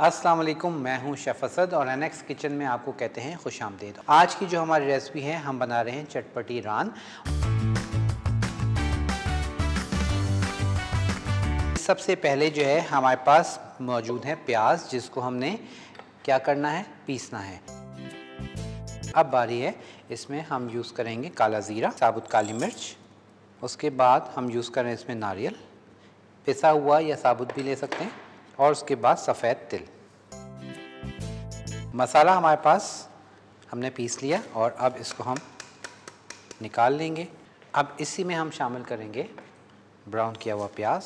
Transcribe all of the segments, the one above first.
अस्सलामुअलैकुम, मैं हूं शेफ असद और एनेक्स किचन में आपको कहते हैं खुशामदीद। आज की जो हमारी रेसिपी है, हम बना रहे हैं चटपटी रान। सबसे पहले जो है हमारे पास मौजूद है प्याज, जिसको हमने क्या करना है, पीसना है। अब बारी है, इसमें हम यूज़ करेंगे काला जीरा, साबुत काली मिर्च, उसके बाद हम यूज़ करें इसमें नारियल, पिसा हुआ या साबुत भी ले सकते हैं, और उसके बाद सफ़ेद तिल। मसाला हमारे पास हमने पीस लिया और अब इसको हम निकाल लेंगे। अब इसी में हम शामिल करेंगे ब्राउन किया हुआ प्याज,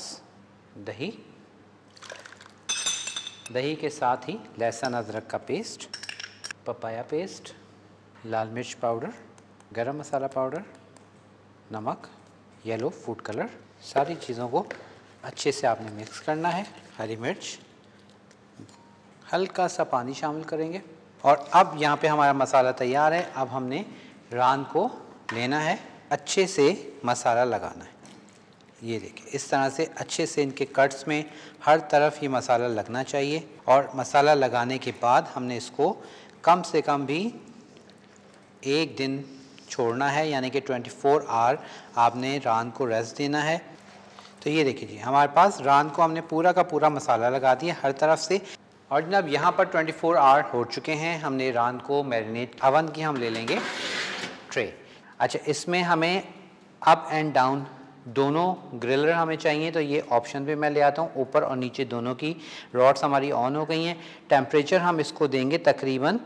दही के साथ ही लहसुन अदरक का पेस्ट, पपाया पेस्ट, लाल मिर्च पाउडर, गरम मसाला पाउडर, नमक, येलो फूड कलर। सारी चीज़ों को अच्छे से आपने मिक्स करना है। हरी मिर्च, हल्का सा पानी शामिल करेंगे। और अब यहाँ पे हमारा मसाला तैयार है। अब हमने रान को लेना है, अच्छे से मसाला लगाना है। ये देखिए, इस तरह से अच्छे से इनके कट्स में हर तरफ ये मसाला लगना चाहिए। और मसाला लगाने के बाद हमने इसको कम से कम भी एक दिन छोड़ना है, यानी कि 24 आवर आपने रान को रेस्ट देना है। तो ये देखिए जी, हमारे पास रान को हमने पूरा का पूरा मसाला लगा दिया हर तरफ से। और जनाब यहाँ पर 24 आवर हो चुके हैं। हमने रान को मैरिनेट अवन की हम ले लेंगे ट्रे। अच्छा, इसमें हमें अप एंड डाउन दोनों ग्रिलर हमें चाहिए, तो ये ऑप्शन पे मैं ले आता हूँ। ऊपर और नीचे दोनों की रॉड्स हमारी ऑन हो गई हैं। टेम्परेचर हम इसको देंगे तकरीबन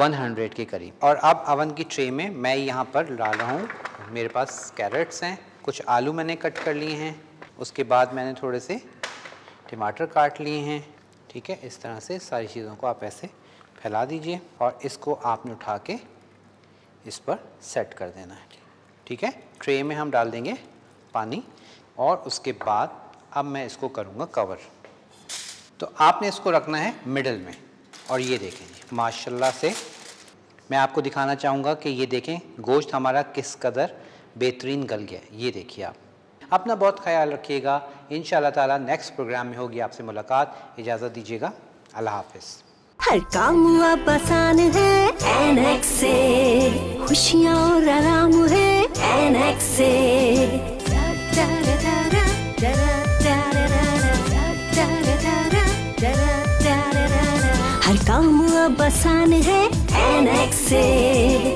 100 के करीब। और अब अवन की ट्रे में मैं यहाँ पर डाल रहा हूँ, मेरे पास कैरेट्स हैं, कुछ आलू मैंने कट कर लिए हैं, उसके बाद मैंने थोड़े से टमाटर काट लिए हैं। ठीक है, इस तरह से सारी चीज़ों को आप ऐसे फैला दीजिए और इसको आपने उठा के इस पर सेट कर देना है। ठीक है, ट्रे में हम डाल देंगे पानी और उसके बाद अब मैं इसको करूँगा कवर। तो आपने इसको रखना है मिडल में। और ये देखें माशाल्लाह से, मैं आपको दिखाना चाहूँगा कि ये देखें गोश्त हमारा किस कदर बेहतरीन गल गया। ये देखिए आप। अपना बहुत ख्याल रखिएगा। इंशाल्लाह ताला नेक्स्ट प्रोग्राम में होगी आपसे मुलाकात। इजाज़त दीजिएगा, अल्लाह हाफिज़। हर काम अब आसान है एनेक्स से, खुशियाँ और आराम है एनेक्स से। हर काम अब आसान है एनेक्स से।